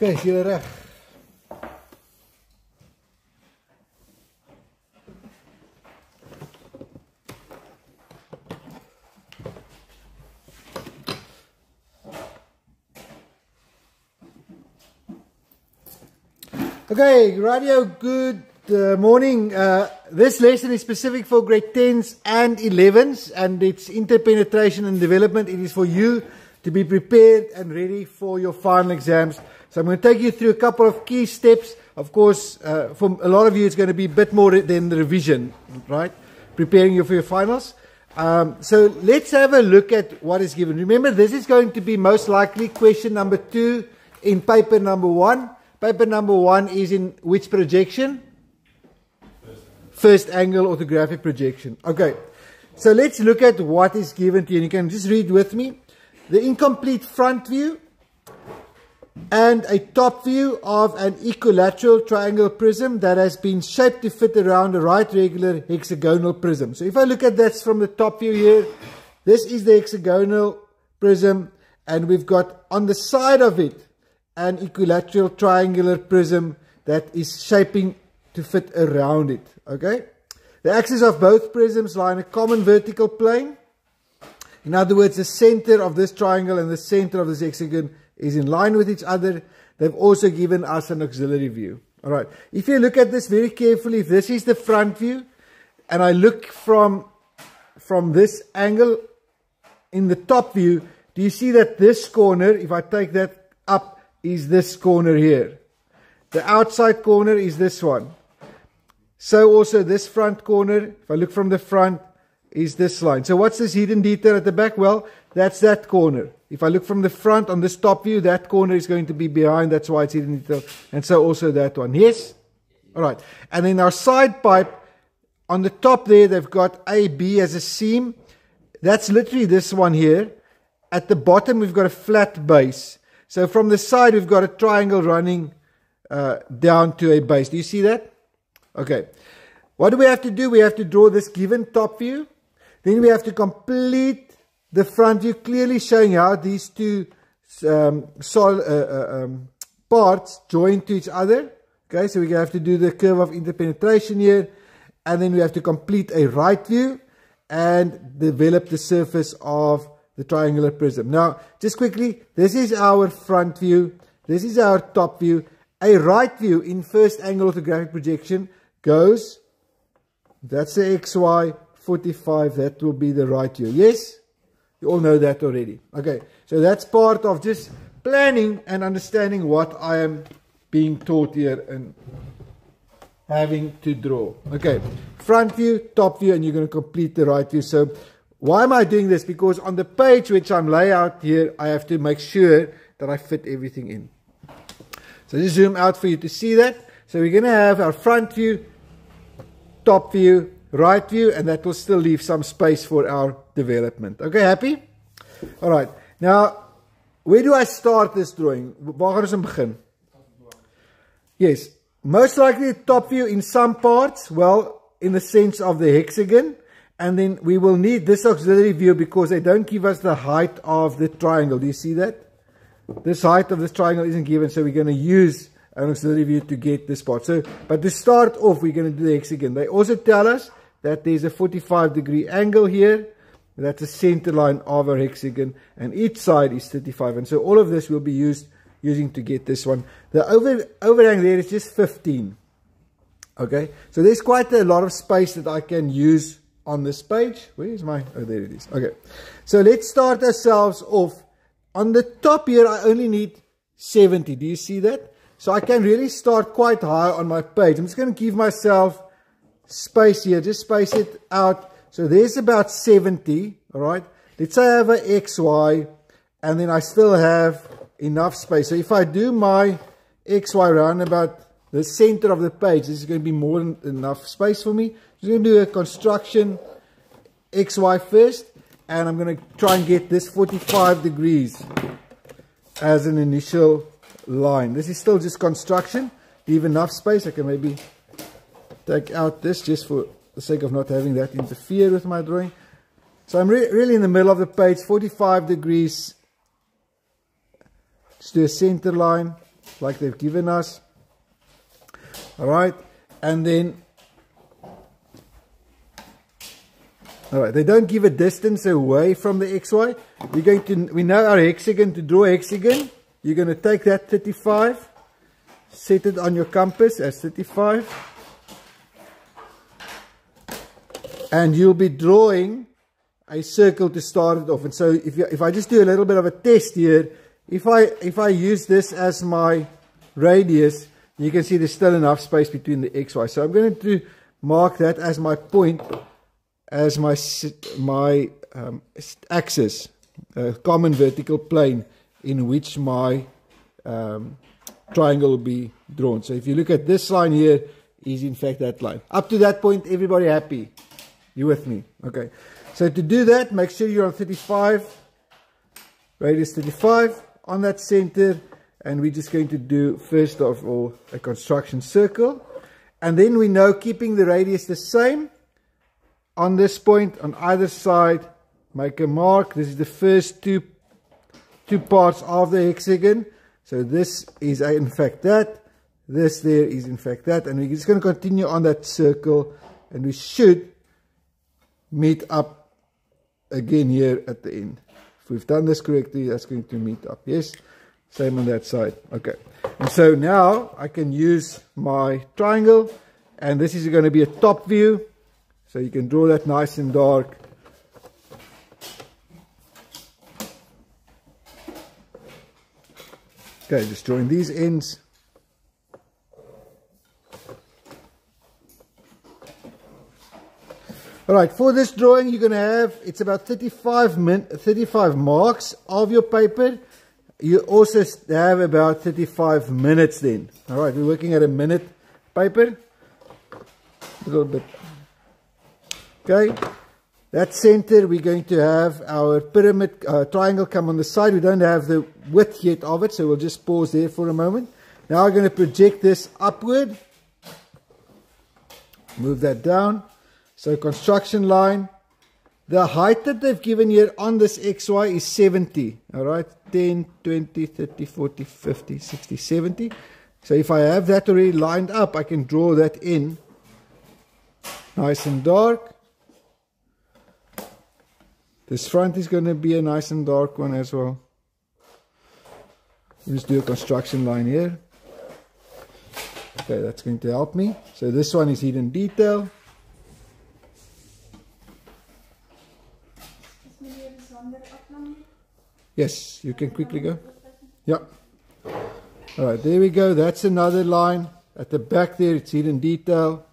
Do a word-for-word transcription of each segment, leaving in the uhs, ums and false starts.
Oké, is jullie reg. Okay, radio, good uh, morning. Uh, this lesson is specific for grade tens and elevens, and it's interpenetration and development. It is for you to be prepared and ready for your final exams. So I'm going to take you through a couple of key steps. Of course, uh, for a lot of you, it's going to be a bit more than the revision, right? Preparing you for your finals. Um, so let's have a look at what is given. Remember, this is going to be most likely question number two in paper number one. Paper number one is in which projection? First angle. First angle orthographic projection. Okay, so let's look at what is given to you. And you can just read with me. The incomplete front view and a top view of an equilateral triangle prism that has been shaped to fit around a right regular hexagonal prism. So if I look at this from the top view here, this is the hexagonal prism, and we've got on the side of it an equilateral triangular prism that is shaping to fit around it. Okay, the axes of both prisms lie in a common vertical plane. In other words, the center of this triangle and the center of this hexagon is in line with each other. They've also given us an auxiliary view. All right, if you look at this very carefully, if this is the front view and I look from from this angle in the top view, do you see that this corner, if I take that up, is this corner here? The outside corner is this one. So also this front corner, if I look from the front, is this line. So what's this hidden detail at the back? Well, that's that corner. If I look from the front on this top view, that corner is going to be behind. That's why it's hidden detail. And so also that one. Yes? All right. And then our side pipe, on the top there, they've got A B as a seam. That's literally this one here. At the bottom, we've got a flat base. So from the side, we've got a triangle running uh, down to a base. Do you see that? Okay. What do we have to do? We have to draw this given top view. Then we have to complete the front view, clearly showing how these two um, sol uh, uh, um, parts join to each other. Okay, so we have to do the curve of interpenetration here. And then we have to complete a right view and develop the surface of the triangular prism. Now, just quickly, this is our front view. This is our top view. A right view in first angle orthographic projection goes, that's the X Y, forty-five, that will be the right view. Yes? You all know that already. Okay, so that's part of just planning and understanding what I am being taught here and having to draw. Okay, front view, top view, and you're going to complete the right view. So, why am I doing this? Because on the page which I'm laying out here, I have to make sure that I fit everything in. So just zoom out for you to see that. So we're going to have our front view, top view, right view, and that will still leave some space for our development. Okay, happy? All right. Now, where do I start this drawing? Waar gaan ons begin? Yes. Most likely top view in some parts, well, in the sense of the hexagon. And then we will need this auxiliary view because they don't give us the height of the triangle. Do you see that? This height of this triangle isn't given, so we're going to use an auxiliary view to get this part. So, but to start off, we're going to do the hexagon. They also tell us that there's a forty-five degree angle here. That's the center line of our hexagon. And each side is thirty-five. And so all of this will be used using to get this one. The over, overhang there is just fifteen. Okay? So there's quite a lot of space that I can use on this page. Where is my, oh, there it is. Okay, so let's start ourselves off. On the top here, I only need seventy. Do you see that? So I can really start quite high on my page. I'm just going to give myself space here, just space it out. So there's about seventy, all right? Let's say I have an X Y, and then I still have enough space. So if I do my X Y round about the center of the page, this is going to be more than enough space for me. I'm going to do a construction X Y first, and I'm going to try and get this forty-five degrees as an initial line. This is still just construction. Leave enough space. I can maybe take out this just for the sake of not having that interfere with my drawing. So I'm re really in the middle of the page, forty-five degrees. Just do a center line. like they've given us. All right, and then, all right, they don't give a distance away from the xy. We're going to, we know our hexagon, to draw a hexagon, you're going to take that thirty-five, set it on your compass as thirty-five, and you'll be drawing a circle to start it off. And so if, you, if I just do a little bit of a test here, if I, if I use this as my radius, you can see there's still enough space between the xy. So I'm going to mark that as my point, as my, my um, axis, a common vertical plane in which my um, triangle will be drawn. So if you look at this line here, is in fact that line. Up to that point, everybody happy? You with me? Okay. So to do that, make sure you're on thirty-five, radius thirty-five, on that center, and we're just going to do, first of all, a construction circle. And then we know, keeping the radius the same, on this point, on either side, make a mark. This is the first two, two parts of the hexagon. So this is in fact that, this there is in fact that, and we're just going to continue on that circle, and we should meet up again here at the end. If we've done this correctly, that's going to meet up. Yes, same on that side. Okay, and so now I can use my triangle, and this is going to be a top view, so you can draw that nice and dark. Okay, just join these ends. All right, for this drawing, you're going to have, it's about thirty-five, min, thirty-five marks of your paper. You also have about thirty-five minutes then. All right, we're working at a minute paper. A little bit. Okay, that center, we're going to have our pyramid uh, triangle come on the side. We don't have the width yet of it, so we'll just pause there for a moment. Now we're going to project this upward. Move that down. So construction line, the height that they've given here on this xy is seventy, all right, ten, twenty, thirty, forty, fifty, sixty, seventy. So if I have that already lined up, I can draw that in, nice and dark. This front is going to be a nice and dark one as well. Let's do a construction line here. Okay, that's going to help me. So this one is hidden detail. Yes, you can quickly go. Yeah. All right, there we go. That's another line. At the back there, it's hidden detail.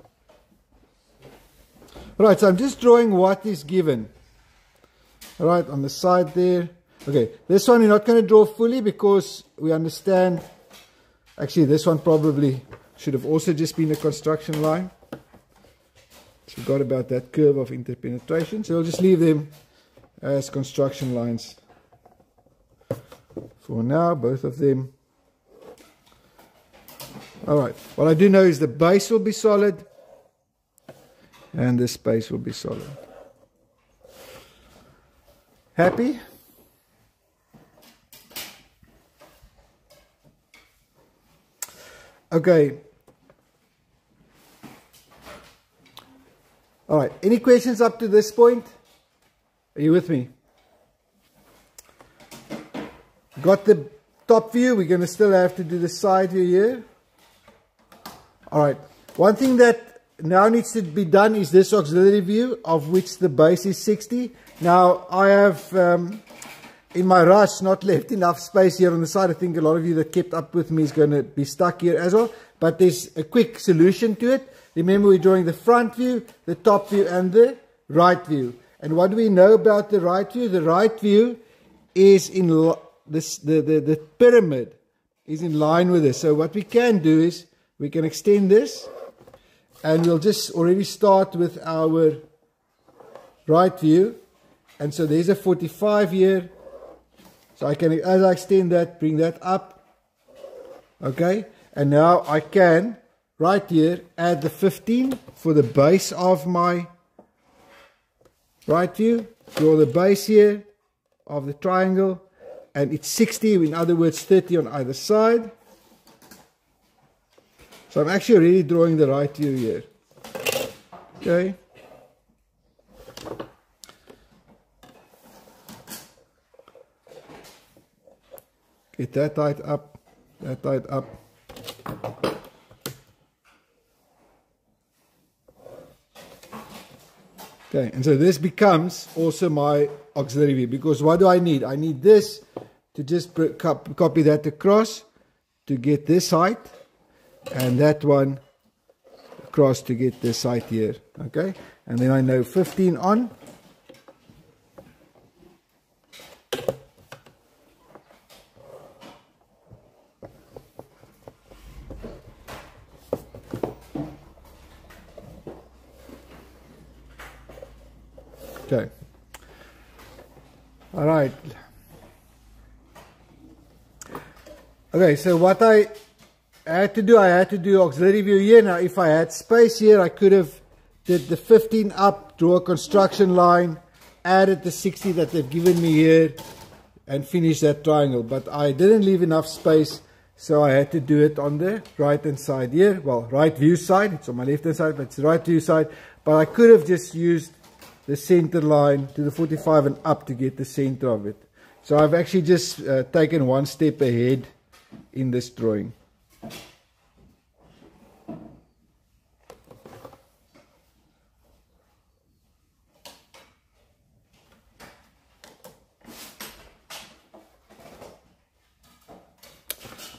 All right, so I'm just drawing what is given. All right, on the side there. Okay, this one you're not going to draw fully because we understand. Actually, this one probably should have also just been a construction line. Forgot about that curve of interpenetration. So I'll just leave them as construction lines. For now, both of them. All right, what I do know is the base will be solid and this base will be solid. Happy? Okay. All right, any questions up to this point? Are you with me? Got the top view. We're going to still have to do the side view here. All right. One thing that now needs to be done is this auxiliary view, of which the base is sixty. Now, I have, um, in my rush, not left enough space here on the side. I think a lot of you that kept up with me is going to be stuck here as well. But there's a quick solution to it. Remember, we're drawing the front view, the top view, and the right view. And what do we know about the right view? The right view is in... This, the, the, the pyramid is in line with this. So what we can do is we can extend this, and we'll just already start with our right view. And so there's a forty-five here. So I can, as I extend that, bring that up. Okay. And now I can, right here, add the fifteen for the base of my right view. Draw the base here of the triangle. And it's sixty, in other words, thirty on either side. So I'm actually really drawing the right view here. Okay. Get that tight up, that tight up. Okay, and so this becomes also my auxiliary view, because what do I need? I need this to just copy that across to get this height, and that one across to get this height here. Okay, and then I know fifteen on. Okay. All right. Okay, so what I had to do, I had to do auxiliary view here. Now, if I had space here, I could have did the fifteen up, draw a construction line, added the sixty that they've given me here, and finish that triangle. But I didn't leave enough space, so I had to do it on the right-hand side here. Well, right view side. It's on my left-hand side, but it's the right view side. But I could have just used the center line to the forty-five and up to get the center of it. So I've actually just uh, taken one step ahead in this drawing.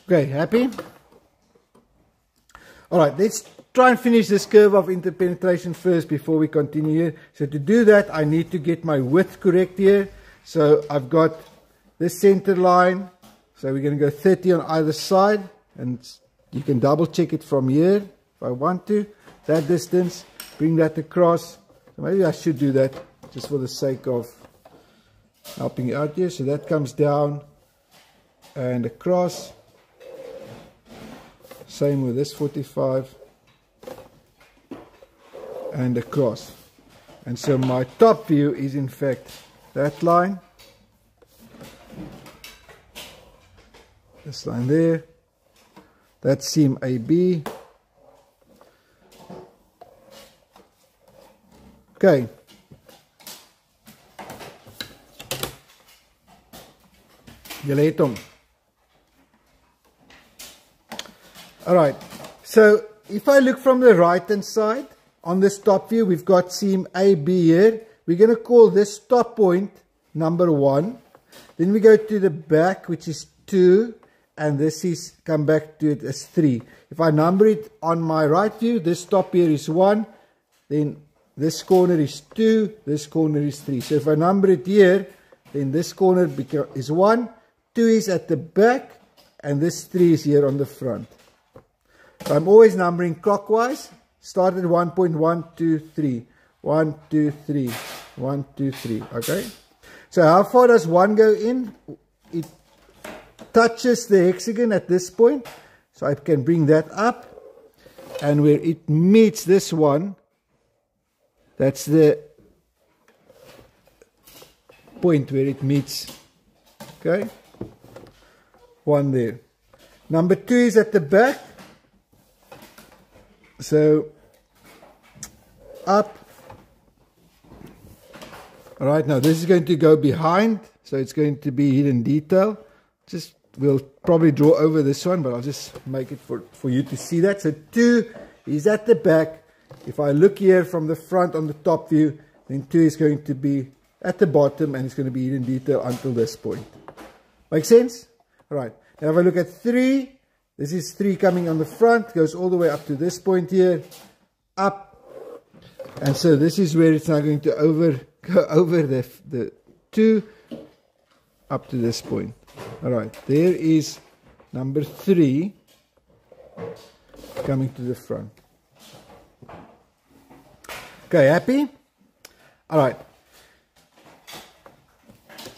Okay, happy? All right, let's try and finish this curve of interpenetration first before we continue here. So to do that, I need to get my width correct here. So I've got this center line. So we're going to go thirty on either side. And you can double check it from here if I want to. That distance, bring that across. So maybe I should do that just for the sake of helping you out here. So that comes down and across. Same with this forty-five. And across. And so my top view is in fact that line, this line there, that seam A B. Okay. Julle het hom. All right. So if I look from the right hand side, on this top view, we've got seam A B here. We're going to call this top point number one. Then we go to the back, which is two, and this is, come back to it as three. If I number it on my right view, this top here is one, then this corner is two, this corner is three. So if I number it here, then this corner is one, two is at the back, and this three is here on the front. So I'm always numbering clockwise. Start at one point one two three. one, two, three. one, two, three. Okay? So how far does one go in? It touches the hexagon at this point. So I can bring that up. And where it meets this one, that's the point where it meets. Okay? One there. Number two is at the back. So up. All right, now this is going to go behind, so it's going to be hidden detail. Just we'll probably draw over this one, but I'll just make it for for you to see that. So two is at the back. If I look here from the front on the top view, then two is going to be at the bottom, and it's going to be hidden detail until this point. Make sense? All right, now if I look at three, this is three coming on the front, goes all the way up to this point here, up. And so this is where it's now going to over go over the, the two up to this point. All right, there is number three coming to the front. Okay, happy? All right.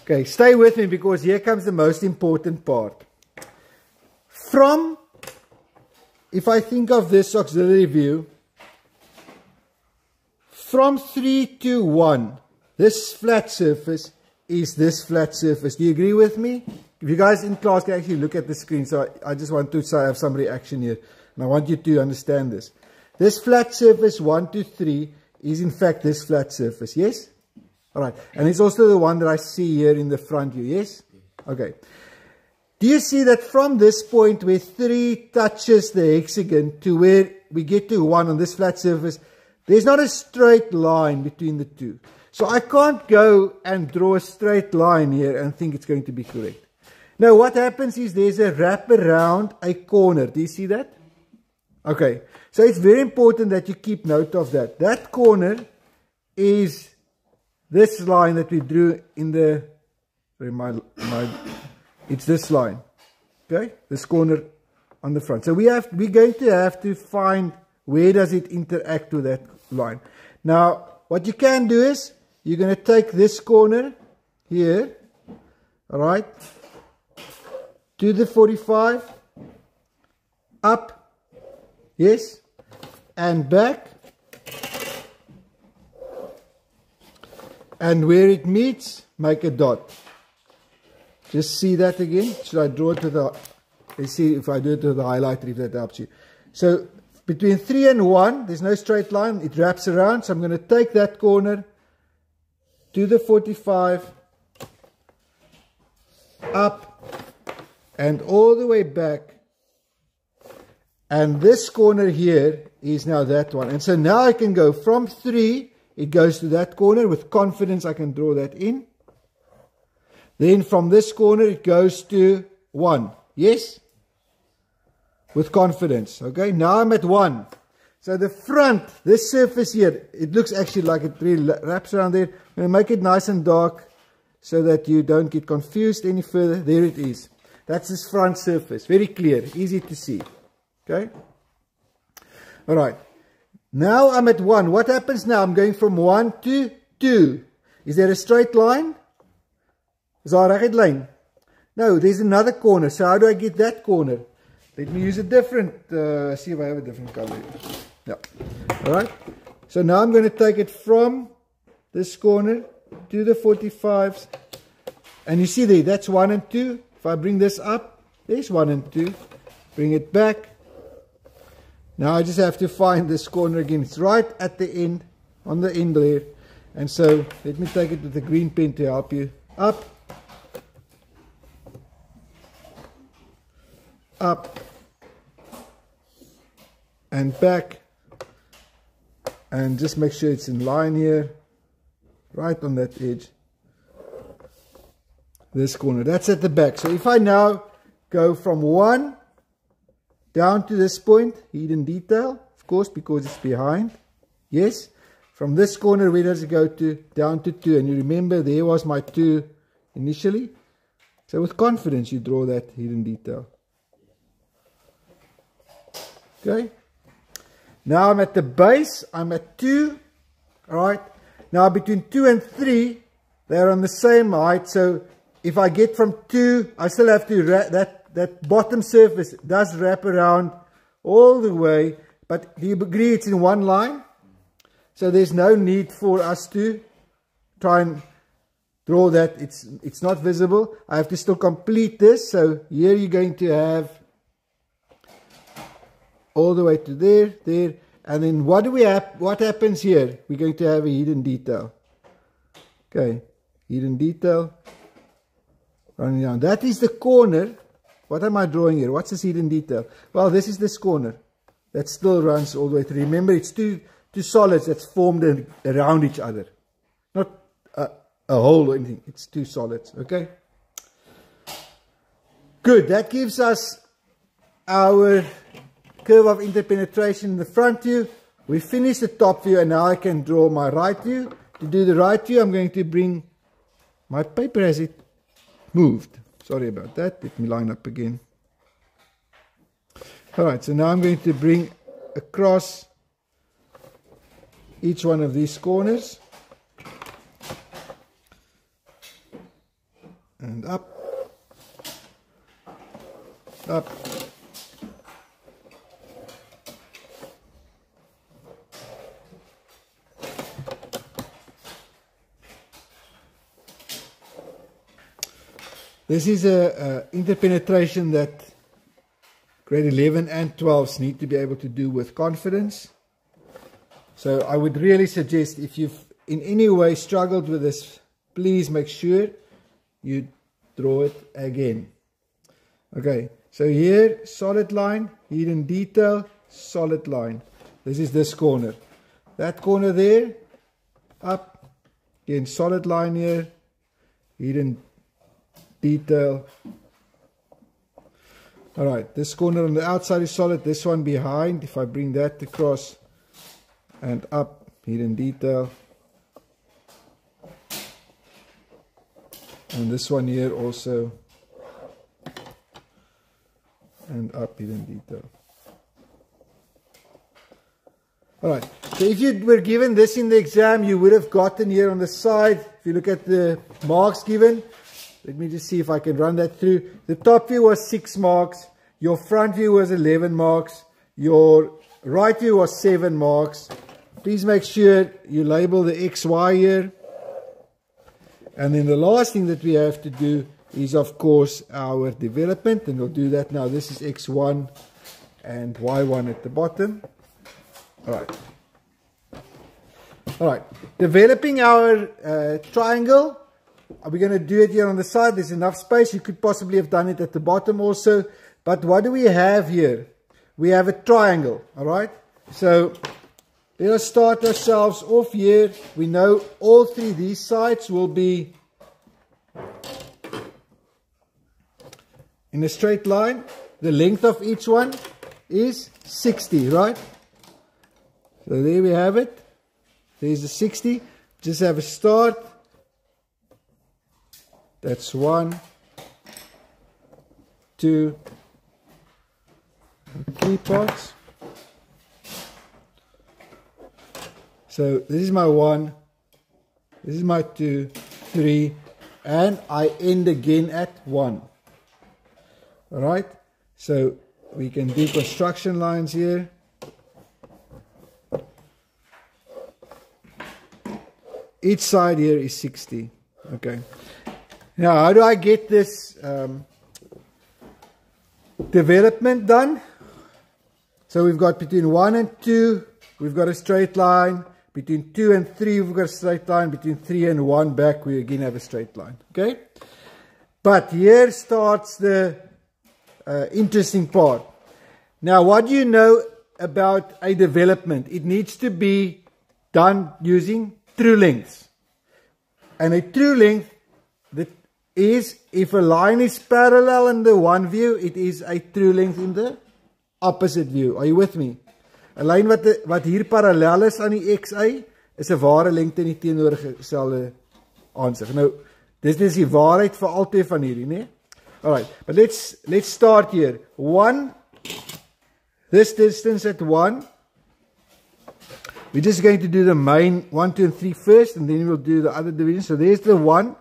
Okay, stay with me because here comes the most important part. From, if I think of this auxiliary view, from three to one, this flat surface is this flat surface. Do you agree with me? If you guys in class can actually look at the screen, so I, I just want to say I have some reaction here. And I want you to understand this. This flat surface one, two, three is in fact this flat surface, yes? All right. And it's also the one that I see here in the front view, yes? Okay. Do you see that from this point where three touches the hexagon to where we get to one on this flat surface, there's not a straight line between the two. So I can't go and draw a straight line here and think it's going to be correct. Now what happens is there's a wrap around a corner. Do you see that? Okay. So it's very important that you keep note of that. That corner is this line that we drew in the... My, my, it's this line. Okay? This corner on the front. So we have, we're going to have to find where does it interact with that line. Now, what you can do is, you're going to take this corner here, all right, to the forty-five, up, yes, and back, and where it meets, make a dot. Just see that again. Should I draw it with the, let's see if I do it with the highlighter, if that helps you. So, between three and one, there's no straight line, it wraps around, so I'm going to take that corner to the forty-five, up, and all the way back, and this corner here is now that one, and so now I can go from three, it goes to that corner, with confidence I can draw that in, then from this corner it goes to one, yes? With confidence, okay? Now I'm at one. So the front, this surface here, it looks actually like it really wraps around there. I'm going to make it nice and dark so that you don't get confused any further. There it is. That's this front surface. Very clear, easy to see, okay? All right. Now I'm at one. What happens now? I'm going from one to two. Is there a straight line? Is there a right line? No, there's another corner. So how do I get that corner? Let me use a different, uh, see if I have a different color. Yeah. All right. So now I'm going to take it from this corner to the forty-fives. And you see there, that's one and two. If I bring this up, there's one and two. Bring it back. Now I just have to find this corner again. It's right at the end, on the end there. And so let me take it with the green pen to help you. Up. Up. And back, and just make sure it's in line here, right on that edge, this corner, that's at the back. So if I now go from one down to this point, hidden detail, of course, because it's behind, yes, from this corner, where does it go to? Down to two, and you remember there was my two initially, so with confidence you draw that hidden detail. Okay, now I'm at the base, I'm at two, alright, now between two and three, they're on the same height, so if I get from two, I still have to, that, that bottom surface does wrap around all the way, but do you agree it's in one line? So there's no need for us to try and draw that, it's, it's not visible, I have to still complete this, so here you're going to have all the way to there, there, and then what do we have? What happens here? We're going to have a hidden detail. Okay, hidden detail. Running down. That is the corner. What am I drawing here? What's this hidden detail? Well, this is this corner that still runs all the way through. Remember, it's two two solids that's formed around each other, not a, a hole or anything. It's two solids. Okay. Good. That gives us our curve of interpenetration in the front view. We finished the top view and now I can draw my right view. To do the right view, I'm going to bring my paper as it moved. Sorry about that. Let me line up again. Alright, so now I'm going to bring across each one of these corners. And up. Up. This is a, a interpenetration that grade eleven and twelves need to be able to do with confidence. So I would really suggest, if you've in any way struggled with this, please make sure you draw it again. Okay, so here, solid line, hidden detail, solid line. This is this corner. That corner there, up, again, solid line here, hidden detail. All right, this corner on the outside is solid, this one behind, if I bring that across and up, hidden detail. And this one here also, and up, hidden detail. All right, so if you were given this in the exam, you would have gotten here on the side, if you look at the marks given, let me just see if I can run that through. The top view was six marks, your front view was eleven marks, your right view was seven marks. Please make sure you label the X, Y here. And then the last thing that we have to do is, of course, our development, and we'll do that now. This is X one and Y one at the bottom. All right. All right. Developing our uh, triangle. Are we going to do it here on the side? There's enough space. You could possibly have done it at the bottom also. But what do we have here? We have a triangle. All right. So let us start ourselves off here. We know all three of these sides will be in a straight line. The length of each one is sixty, right? So there we have it. There's the sixty. Just have a start. That's one, two, and three parts. So this is my one, this is my two, three, and I end again at one. All right, so we can do construction lines here. Each side here is sixty. Okay. Now, how do I get this um, development done? So we've got between one and two, we've got a straight line. Between two and three, we've got a straight line. Between three and one back, we again have a straight line. Okay? But here starts the uh, interesting part. Now, what do you know about a development? It needs to be done using true lengths. And a true length that is, if a line is parallel in the one view, it is a true length in the opposite view. Are you with me? A lyn wat wat hier parallel is aan die X Y is 'n ware lengte in die teenoorgestelde aansig. Nou, dis dis die waarheid vir altyd van hierdie, né? All right. But let's let's start here. one, this distance at one. We're just going to do the main one, two, and three first, and then we'll do the other division. So there's the one.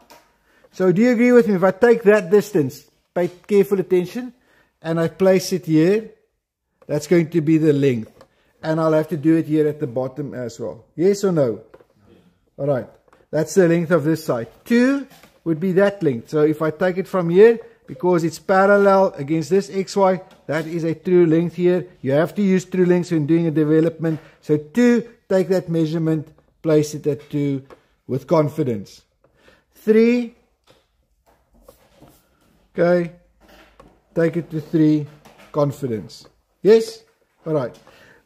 So do you agree with me? If I take that distance, pay careful attention, and I place it here, that's going to be the length. And I'll have to do it here at the bottom as well. Yes or no? All right. That's the length of this side. two would be that length. So if I take it from here, because it's parallel against this X Y, that is a true length here. You have to use true lengths when doing a development. So two, take that measurement, place it at two with confidence. three, okay, take it to three, confidence. Yes? All right.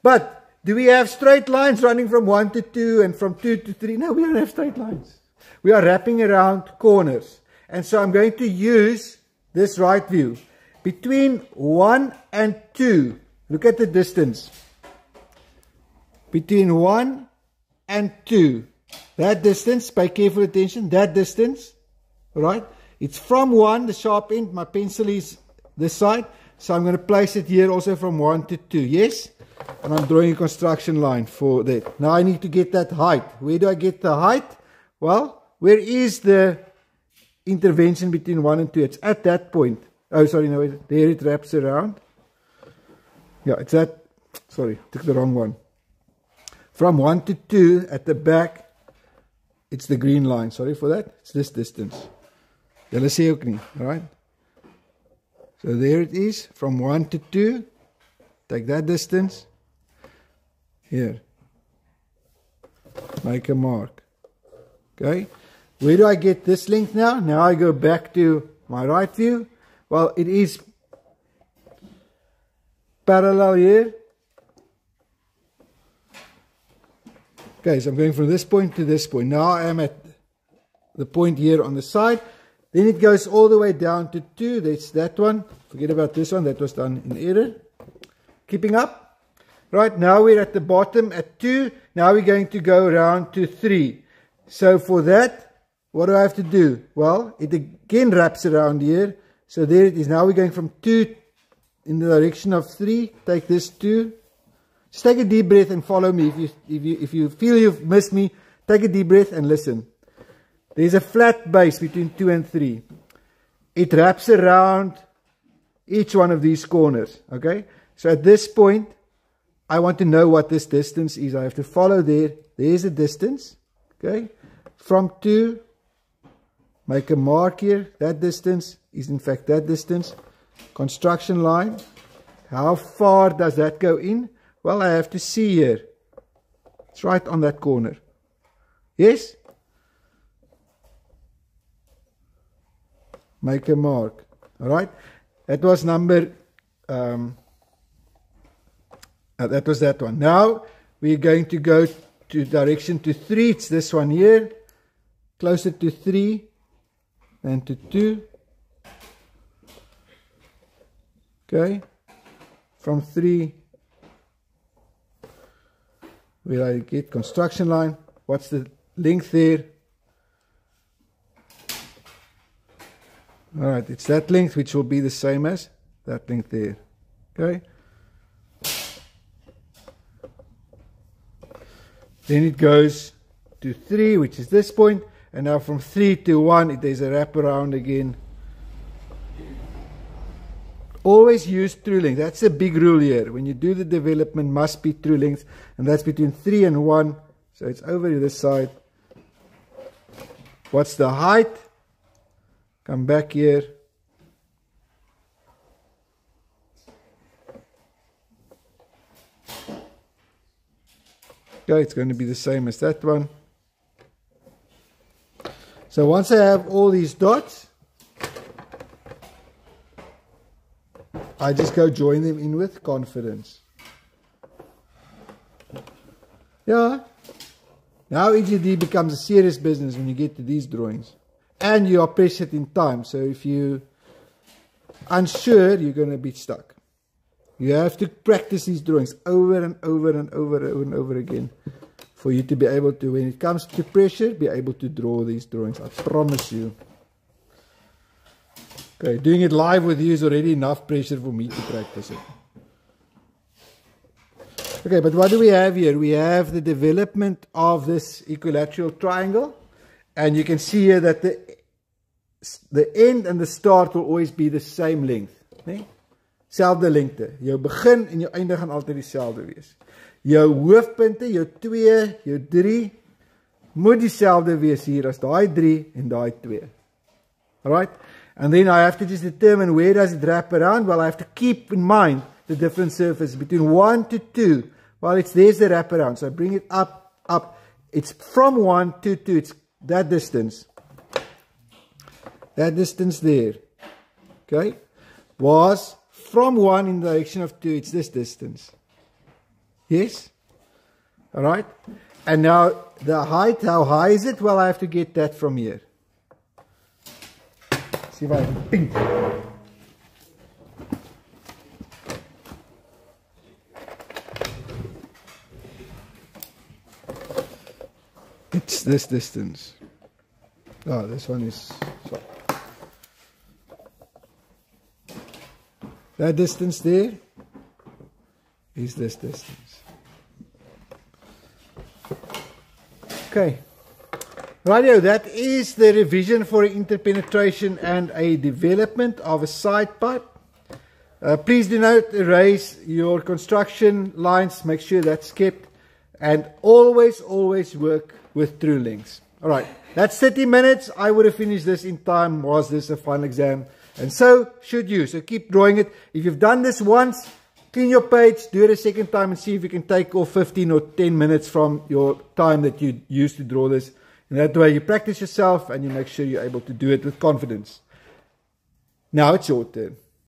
But do we have straight lines running from one to two and from two to three? No, we don't have straight lines. We are wrapping around corners. And so I'm going to use this right view. Between one and two, look at the distance. Between one and two, that distance, pay careful attention, that distance, right? It's from one, the sharp end, my pencil is this side, so I'm going to place it here also from one to two, yes? And I'm drawing a construction line for that. Now I need to get that height. Where do I get the height? Well, where is the intervention between one and two? It's at that point. Oh, sorry, no, there it wraps around. Yeah, it's that, sorry, took the wrong one. From one to two at the back, it's the green line, sorry for that. It's this distance. All right? So there it is, from one to two. Take that distance here. Make a mark. Okay. Where do I get this length now? Now I go back to my right view. Well, it is parallel here. Okay, so I'm going from this point to this point. Now I am at the point here on the side. Then it goes all the way down to two. That's that one. Forget about this one. That was done in error. Keeping up. Right, now we're at the bottom at two. Now we're going to go round to three. So for that, what do I have to do? Well, it again wraps around here. So there it is. Now we're going from two in the direction of three. Take this two. Just take a deep breath and follow me. If you, if you, if you feel you've missed me, take a deep breath and listen. There's a flat base between two and three. It wraps around each one of these corners. Okay? So at this point, I want to know what this distance is. I have to follow there. There's a distance. Okay? From two, make a mark here. That distance is in fact that distance. Construction line. How far does that go in? Well, I have to see here. It's right on that corner. Yes? Make a mark. Alright? That was number... Um, uh, that was that one. Now, we're going to go to direction to three. It's this one here. Closer to three than to two. Okay? From three... Where I get construction line. What's the length there? Alright, it's that length which will be the same as that length there. Okay. Then it goes to three, which is this point. And now from three to one, it, there's a wraparound again. Always use true length. That's a big rule here. When you do the development, must be true length, and that's between three and one. So it's over to this side. What's the height? Come back here. Okay, it's going to be the same as that one. So once I have all these dots, I just go join them in with confidence. Yeah. Now E G D becomes a serious business when you get to these drawings. And you are pressured in time. So if you're unsure, you're going to be stuck. You have to practice these drawings over and over and over and over and over again. For you to be able to, when it comes to pressure, be able to draw these drawings. I promise you. Okay, doing it live with you is already enough pressure for me to practice it. Okay, but what do we have here? We have the development of this equilateral triangle. And you can see here that the, the end and the start will always be the same length. Nee? Selfde lengte. Jou begin en jou einde gaan altyd dieselfde wees. Jou hoofpunte, jou twee, jou drie, moet dieselfde wees hier as daai drie en daai twee. Alright? And then I have to just determine where does it wrap around. Well, I have to keep in mind the different surfaces between one to two. Well, it's there's the wrap around. So I bring it up, up. It's from one to two. It's that distance. That distance there. Okay. Was from one in the direction of two. It's this distance. Yes? Alright. And now the height. How high is it? Well, I have to get that from here. See if I can ping. It's this distance. Oh, this one is... Sorry. That distance there is this distance. Okay. Rightio, that is the revision for interpenetration and a development of a side pipe. Uh, please do not erase your construction lines. Make sure that's kept. And always, always work with true lengths. Alright, that's thirty minutes. I would have finished this in time. Was this a fun exam? And so should you. So keep drawing it. If you've done this once, Clean your page, do it a second time and see if you can take off fifteen or ten minutes from your time that you used to draw this. And that way you practice yourself and you make sure you're able to do it with confidence. Now it's your turn.